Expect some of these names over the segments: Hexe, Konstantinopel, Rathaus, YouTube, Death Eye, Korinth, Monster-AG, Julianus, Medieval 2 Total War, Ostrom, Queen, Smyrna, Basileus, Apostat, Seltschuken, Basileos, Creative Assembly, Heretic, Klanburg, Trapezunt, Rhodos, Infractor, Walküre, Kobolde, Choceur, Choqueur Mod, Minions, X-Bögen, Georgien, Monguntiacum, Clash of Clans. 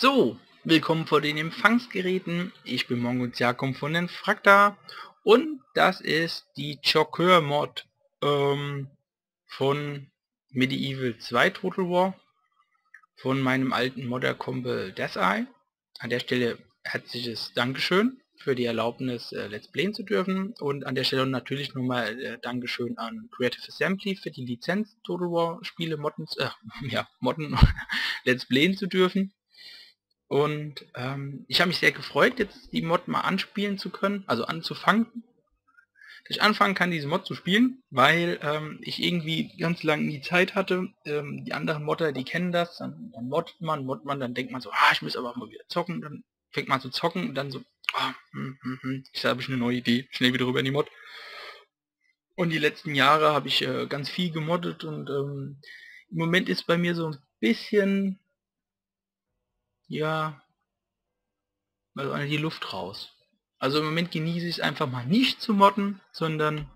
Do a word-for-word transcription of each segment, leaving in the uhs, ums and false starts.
So, willkommen vor den Empfangsgeräten. Ich bin Monguntiacum von Infracta und das ist die Choqueur Mod ähm, von Medieval zwei Total War von meinem alten Modder-Kumpel Death Eye. An der Stelle herzliches Dankeschön für die Erlaubnis, äh, Let's Playen zu dürfen, und an der Stelle natürlich nochmal äh, Dankeschön an Creative Assembly für die Lizenz, Total War Spiele Modden, äh, ja, Modden Let's Playen zu dürfen. Und ähm, ich habe mich sehr gefreut, jetzt die Mod mal anspielen zu können, also anzufangen. Dass ich anfangen kann, diese Mod zu spielen, weil ähm, ich irgendwie ganz lange nie Zeit hatte. Ähm, die anderen Modder, die kennen das, dann, dann moddet man, moddet man, dann denkt man so, ah, ich muss aber mal wieder zocken, dann fängt man zu zocken und dann so, ah, hm, hm, hm, ich habe ich eine neue Idee, schnell wieder rüber in die Mod. Und die letzten Jahre habe ich äh, ganz viel gemoddet und ähm, im Moment ist bei mir so ein bisschen, ja, also die Luft raus. Also im Moment genieße ich es einfach mal nicht zu modden, sondern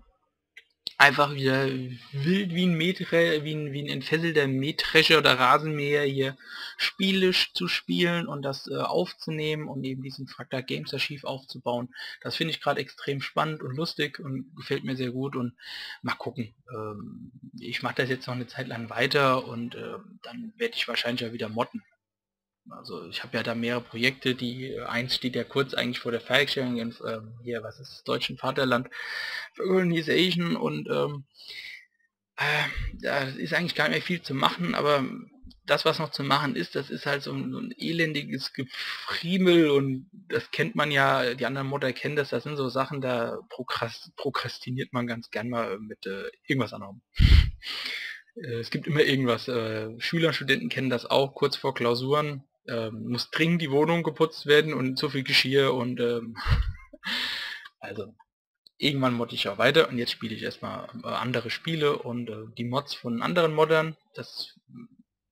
einfach wieder wild wie ein Mähdrescher, wie ein, wie ein entfesselter Mähdrescher oder Rasenmäher hier spielisch zu spielen und das äh, aufzunehmen und eben diesen Infractor Games Archiv aufzubauen. Das finde ich gerade extrem spannend und lustig und gefällt mir sehr gut, und mal gucken. Ähm, ich mache das jetzt noch eine Zeit lang weiter und äh, dann werde ich wahrscheinlich ja wieder modden. Also ich habe ja da mehrere Projekte, die eins steht ja kurz eigentlich vor der Fertigstellung in, ähm, hier, was ist das, deutschen Vaterland Colonization, und ähm, äh, da ist eigentlich gar nicht mehr viel zu machen, aber das, was noch zu machen ist, das ist halt so ein, so ein elendiges Gefriemel, und das kennt man ja, die anderen Modder kennen das, das sind so Sachen, da prokrastiniert man ganz gern mal mit äh, irgendwas anderem. äh, es gibt immer irgendwas, äh, Schüler, Studenten kennen das auch, kurz vor Klausuren. Ähm, muss dringend die Wohnung geputzt werden und so viel Geschirr und ähm, also irgendwann modde ich auch weiter, und jetzt spiele ich erstmal äh, andere Spiele und äh, die Mods von anderen Moddern, das,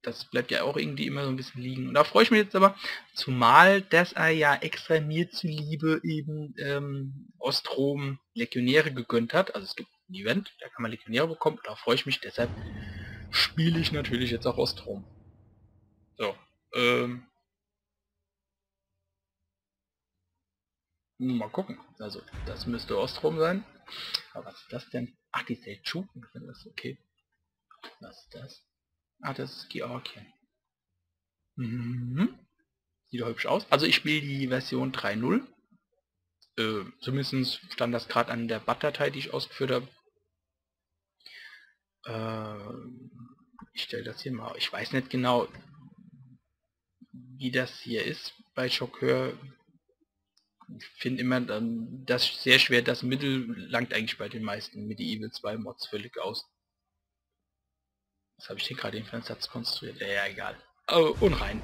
das bleibt ja auch irgendwie immer so ein bisschen liegen, und da freue ich mich jetzt aber, zumal dass er ja extra mir zuliebe eben ähm, Ostrom Legionäre gegönnt hat, also es gibt ein Event, da kann man Legionäre bekommen, und da freue ich mich, deshalb spiele ich natürlich jetzt auch Ostrom. So. Ähm. Mal gucken. Also, das müsste Ostrom sein. Aber was ist das denn? Ach, die Seltschuken sind das, okay. Was ist das? Ah, das ist Georgien. Mhm. Sieht doch hübsch aus. Also ich spiele die Version drei punkt null. Äh, zumindest stand das gerade an der B A T-Datei, die ich ausgeführt habe. Äh, ich stelle das hier mal. Ich weiß nicht genau, wie das hier ist bei Choqueur. Ich finde immer ähm, das sehr schwer, das Mittel langt eigentlich bei den meisten Medieval zwei Mods völlig aus. Was habe ich hier gerade, den Satz konstruiert? Ja, ja, egal. Oh, und rein.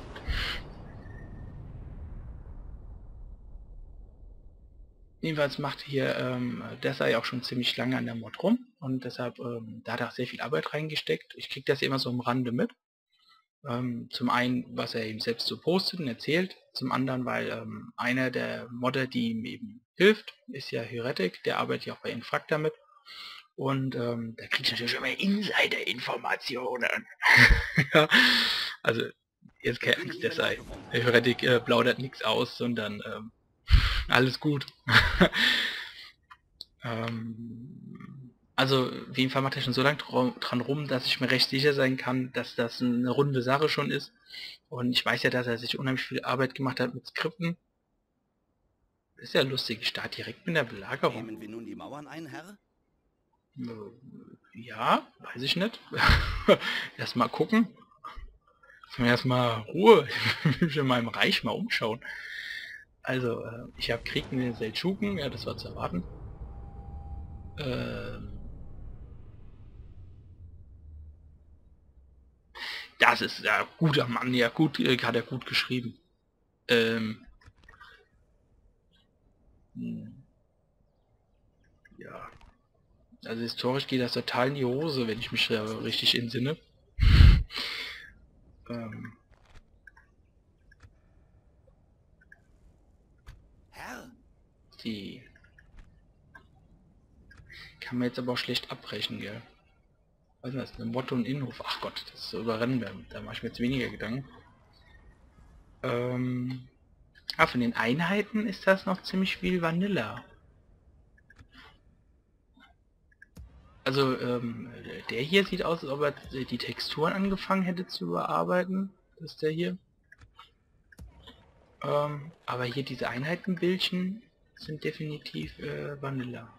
Jedenfalls macht hier ähm, das sei auch schon ziemlich lange an der Mod rum, und deshalb ähm, da hat er sehr viel Arbeit reingesteckt. Ich kriege das immer so am Rande mit. Ähm, zum einen, was er eben selbst so postet und erzählt, zum anderen, weil ähm, einer der Modder, die ihm eben hilft, ist ja Heretic, der arbeitet ja auch bei Infractor mit, und ähm, da kriegt natürlich immer Insider-Informationen. Ja, also jetzt keine Angst, das sei, Heretic äh, plaudert nichts aus, sondern ähm, alles gut. ähm, Also auf jeden Fall macht er schon so lange dran rum, dass ich mir recht sicher sein kann, dass das eine runde Sache schon ist. Und ich weiß ja, dass er sich unheimlich viel Arbeit gemacht hat mit Skripten. Das ist ja lustig, ich starte direkt mit der Belagerung. Nehmen wir nun die Mauern ein, Herr? Ja, weiß ich nicht. Erstmal gucken. Erstmal Ruhe. Ich will mich in meinem Reich mal umschauen. Also, ich habe Krieg mit den Seltschuken, ja, das war zu erwarten. Ähm... Das ist ja guter Mann, ja gut, äh, hat er gut geschrieben. Ähm. Hm. Ja. Also historisch geht das total in die Hose, wenn ich mich äh, richtig entsinne. ähm. Herr. Die. Kann man jetzt aber auch schlecht abbrechen, gell? Was ist das? Eine Motto und Innenhof. Ach Gott, das überrennen wir. Da mache ich mir jetzt weniger Gedanken. Ähm, ah, von den Einheiten ist das noch ziemlich viel Vanilla. Also ähm, der hier sieht aus, als ob er die Texturen angefangen hätte zu überarbeiten. Das ist der hier. Ähm, aber hier diese Einheitenbildchen sind definitiv äh, Vanilla.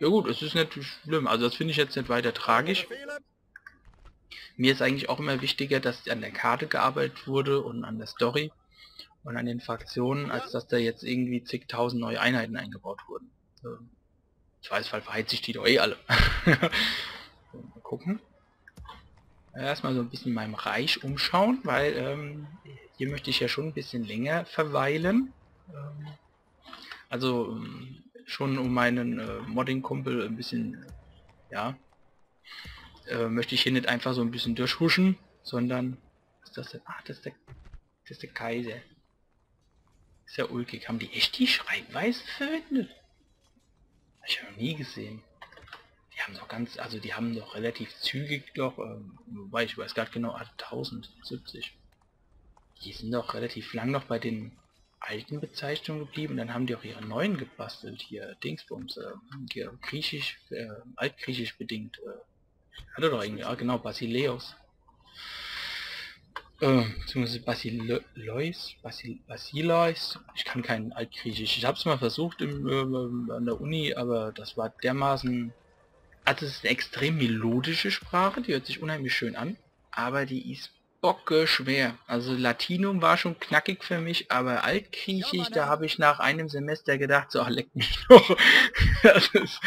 Ja gut, es ist nicht schlimm. Also das finde ich jetzt nicht weiter tragisch. Mir ist eigentlich auch immer wichtiger, dass an der Karte gearbeitet wurde und an der Story und an den Fraktionen, als dass da jetzt irgendwie zigtausend neue Einheiten eingebaut wurden. Ähm, Im Zweifelsfall verheizt ich die doch eh alle. So, mal gucken. Erstmal so ein bisschen in meinem Reich umschauen, weil ähm, hier möchte ich ja schon ein bisschen länger verweilen. Ähm, also ähm, schon um meinen äh, Modding-Kumpel ein bisschen, ja, äh, möchte ich hier nicht einfach so ein bisschen durchhuschen, sondern... Ist das, der, ah, das, ist der, das ist der Kaiser. Ist ja ulkig. Haben die echt die Schreibweise verwendet? Ich habe noch nie gesehen. Die haben doch ganz, also die haben doch relativ zügig doch, ähm, wobei ich weiß gerade genau, tausendsiebzig. Die sind doch relativ lang noch bei den alten Bezeichnungen geblieben. Dann haben die auch ihre neuen gebastelt hier, Dingsbums, äh, hier, griechisch, äh, altgriechisch bedingt. Äh, hatte doch irgendwie, ja genau, Basileos. Ähm, beziehungsweise Basileus, Basil Basileus, ich kann kein Altgriechisch, ich habe es mal versucht im, äh, an der Uni, aber das war dermaßen, also es ist eine extrem melodische Sprache, die hört sich unheimlich schön an, aber die ist bocke schwer, also Latinum war schon knackig für mich, aber Altgriechisch, da habe ich nach einem Semester gedacht, so, leck mich doch, das ist,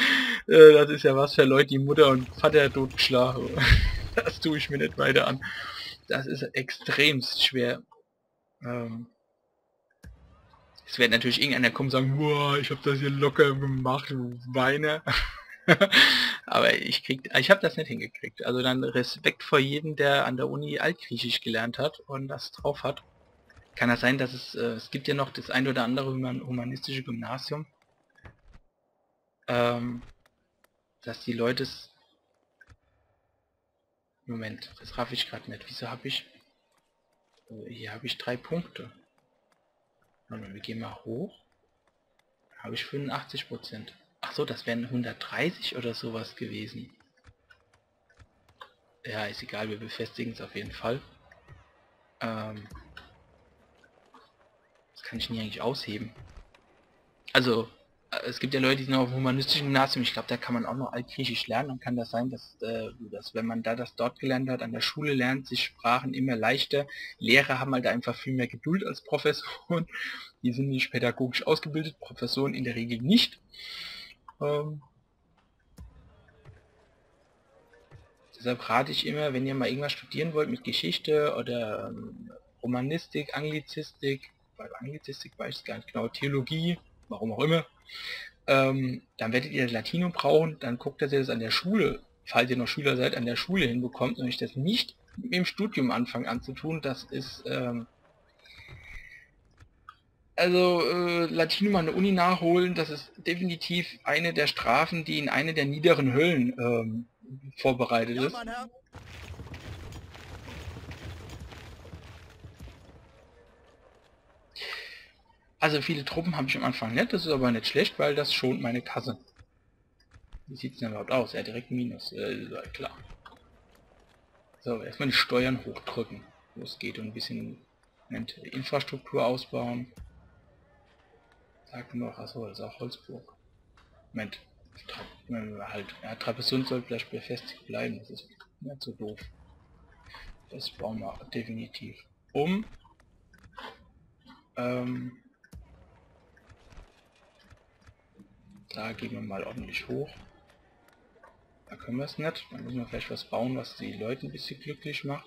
äh, das ist ja was für Leute, die Mutter und Vater totgeschlagen, das tue ich mir nicht weiter an. Das ist extremst schwer. Ähm, es wird natürlich irgendeiner kommen und sagen, wow, ich habe das hier locker gemacht, Weine. Aber ich krieg, ich habe das nicht hingekriegt. Also dann Respekt vor jedem, der an der Uni Altgriechisch gelernt hat und das drauf hat. Kann das sein, dass es, äh, es gibt ja noch das ein oder andere humanistische Gymnasium, ähm, dass die Leute es... Moment, das raff ich gerade nicht. Wieso habe ich... Äh, hier habe ich drei Punkte. Mal, wir gehen mal hoch. Habe ich fünfundachtzig Prozent. Achso, das wären hundertdreißig oder sowas gewesen. Ja, ist egal, wir befestigen es auf jeden Fall. Ähm, das kann ich nie eigentlich ausheben. Also... Es gibt ja Leute, die sind auf dem humanistischen Gymnasium, ich glaube, da kann man auch noch Altgriechisch lernen und kann das sein, dass, äh, dass wenn man da das dort gelernt hat, an der Schule lernt, sich Sprachen immer leichter. Lehrer haben halt einfach viel mehr Geduld als Professoren, die sind nicht pädagogisch ausgebildet, Professoren in der Regel nicht. Ähm Deshalb rate ich immer, wenn ihr mal irgendwas studieren wollt mit Geschichte oder ähm, Romanistik, Anglizistik, weil Anglizistik weiß ich gar nicht genau, Theologie, warum auch immer, ähm, dann werdet ihr Latinum brauchen, dann guckt, dass ihr das an der Schule, falls ihr noch Schüler seid, an der Schule hinbekommt und euch das nicht im Studium anfangen anzutun, das ist, ähm, also äh, Latinum an der Uni nachholen, das ist definitiv eine der Strafen, die in eine der niederen Höllen ähm, vorbereitet ist. Ja, also viele Truppen habe ich am Anfang nicht, das ist aber nicht schlecht, weil das schont meine Kasse. Wie sieht es denn überhaupt aus? Ja, direkt Minus, äh, klar. So, erstmal die Steuern hochdrücken, wo es geht und ein bisschen Moment, Infrastruktur ausbauen. Sagt noch, achso, das ist auch Holzburg. Moment, Tra halt, ja, Trapezunt soll vielleicht befestigt bleiben, das ist nicht so doof. Das bauen wir definitiv um. Ähm... Da gehen wir mal ordentlich hoch. Da können wir es nicht. Dann müssen wir vielleicht was bauen, was die Leute ein bisschen glücklich macht.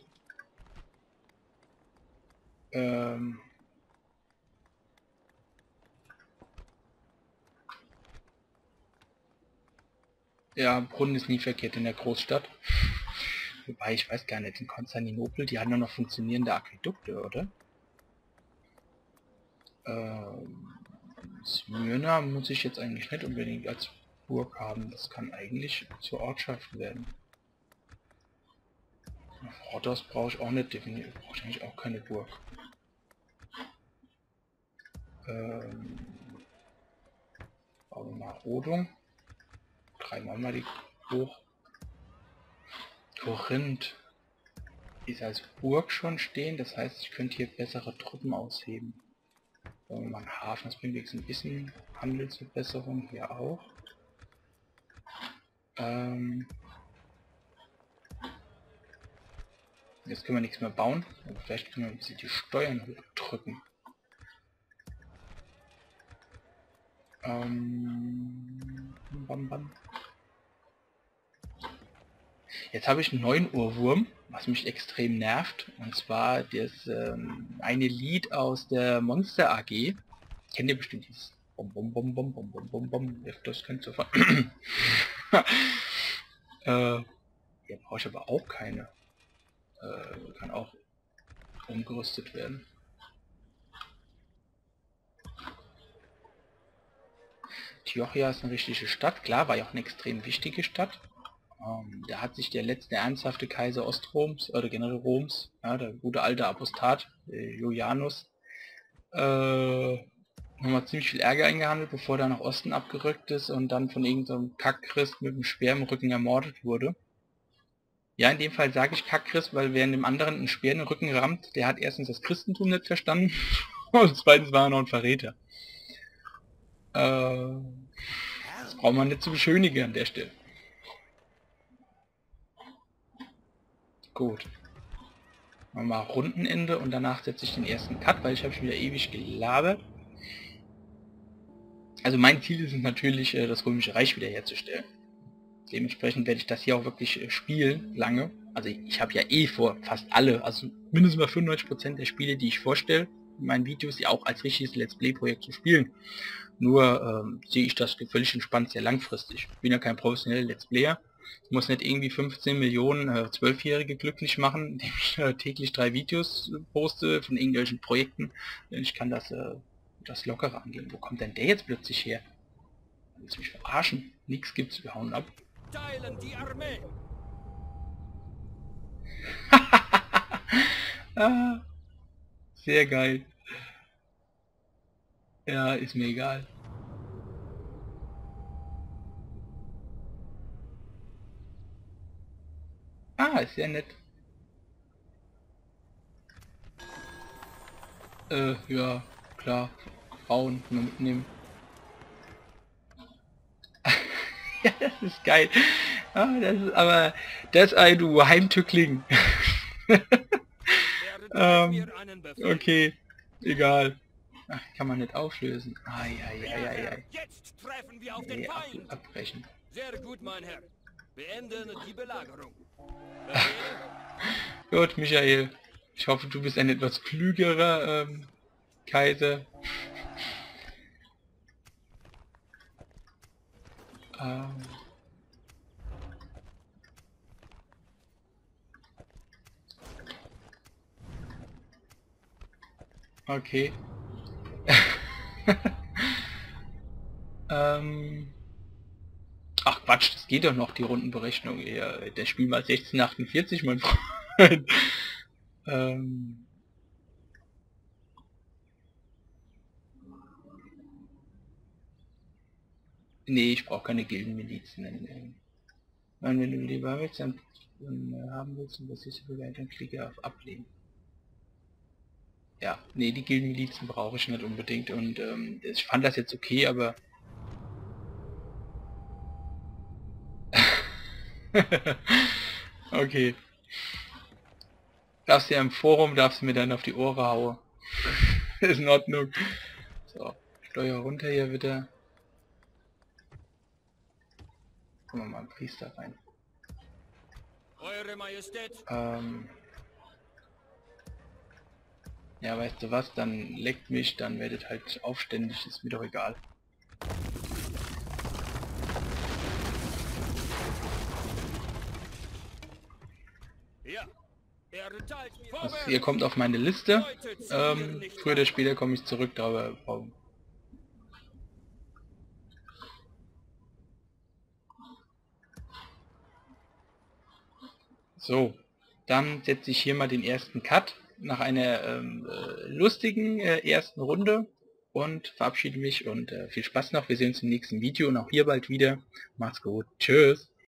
Ähm ja, Brunnen ist nie verkehrt in der Großstadt. Wobei, ich weiß gar nicht, in Konstantinopel, die hatten nur noch funktionierende Aquädukte, oder? Ähm Smyrna muss ich jetzt eigentlich nicht unbedingt als Burg haben, das kann eigentlich zur Ortschaft werden. Rhodos brauche ich auch nicht, definitiv brauche ich eigentlich auch keine Burg. Ähm, auch nochmal Rodung. Dreimal mal die hoch. Korinth ist als Burg schon stehen, das heißt, ich könnte hier bessere Truppen ausheben. Wollen wir mal einen Hafen, das bringt wenigstens ein bisschen Handelsverbesserung hier auch. Ähm Jetzt können wir nichts mehr bauen, aber vielleicht können wir ein bisschen die Steuern hochdrücken. Ähm bam, bam. Jetzt habe ich einen neuen Ohrwurm, was mich extrem nervt. Und zwar das ähm, eine Lied aus der Monster-A G. Kennt ihr bestimmt dieses... Bom, bom, bom, bom, bom, bom, bom, bom. Das könnt ihr... äh, hier brauche ich aber auch keine. Äh, kann auch umgerüstet werden. Tiochia ist eine richtige Stadt. Klar, war ja auch eine extrem wichtige Stadt. Um, da hat sich der letzte ernsthafte Kaiser Ostroms, oder generell Roms, ja, der gute alte Apostat, äh, Julianus, äh, nochmal ziemlich viel Ärger eingehandelt, bevor er nach Osten abgerückt ist und dann von irgendeinem Kackchrist mit einem Speer im Rücken ermordet wurde. Ja, in dem Fall sage ich Kackchrist, weil wer in dem anderen ein Speer in den Rücken rammt, der hat erstens das Christentum nicht verstanden und zweitens war er noch ein Verräter. Äh, das braucht man nicht zu beschönigen an der Stelle. Gut. Machen wir mal Rundenende und danach setze ich den ersten Cut, weil ich habe schon wieder ewig gelabert. Also mein Ziel ist es natürlich, das Römische Reich wiederherzustellen. Dementsprechend werde ich das hier auch wirklich spielen, lange. Also ich habe ja eh vor, fast alle, also mindestens mal fünfundneunzig Prozent der Spiele, die ich vorstelle, in meinen Videos, die auch als richtiges Let's Play-Projekt zu spielen. Nur ähm, sehe ich das völlig entspannt sehr langfristig. Ich bin ja kein professioneller Let's Player. Ich muss nicht irgendwie fünfzehn Millionen äh, Zwölfjährige glücklich machen, indem ich äh, täglich drei Videos äh, poste von irgendwelchen Projekten. Ich kann das, äh, das lockere angehen. Wo kommt denn der jetzt plötzlich her? Willst du mich verarschen? Nix gibt's, wir hauen ab. Teilen die Armee. ah, sehr geil. Ja, ist mir egal. Ah, ist ja nett. Äh, ja, klar. Frauen nur mitnehmen. ja, das ist geil. Ah, das ist aber... Death Eye, du Heimtückling. ähm, okay, egal. Ach, kann man nicht auflösen. Ai, ai, ai, ai, ai. Jetzt treffen wir auf den Feind. Abbrechen. Sehr gut, mein Herr. Beenden die Belagerung. Gut, Michael. Ich hoffe, du bist ein etwas klügerer ähm, Kaiser. ähm. Okay. ähm. Ach Quatsch, das geht doch noch, die Rundenberechnung. Hier. Der Spiel mal sechzehn achtundvierzig, mein Freund. ähm nee, ich brauche keine Gildenmilizen. Wenn du lieber willst, dann haben willst, und das ist so weit, dann klicke auf Ablehnen. Ja, nee, die Gildenmilizen brauche ich nicht unbedingt und ähm, ich fand das jetzt okay, aber... okay. Darfst du ja im Forum, darfst du mir dann auf die Ohren hauen. Ist in Ordnung. So, Steuer runter hier wieder. Kommen wir mal einen Priester rein. Eure Majestät. Ähm. Ja, weißt du was, dann leckt mich, dann werdet halt aufständig, ist mir doch egal. Also ihr kommt auf meine Liste. Ähm, früher oder später komme ich zurück, aber warum? So, dann setze ich hier mal den ersten Cut nach einer ähm, lustigen äh, ersten Runde. und verabschiede mich und äh, viel Spaß noch. Wir sehen uns im nächsten Video und auch hier bald wieder. Macht's gut. Tschüss.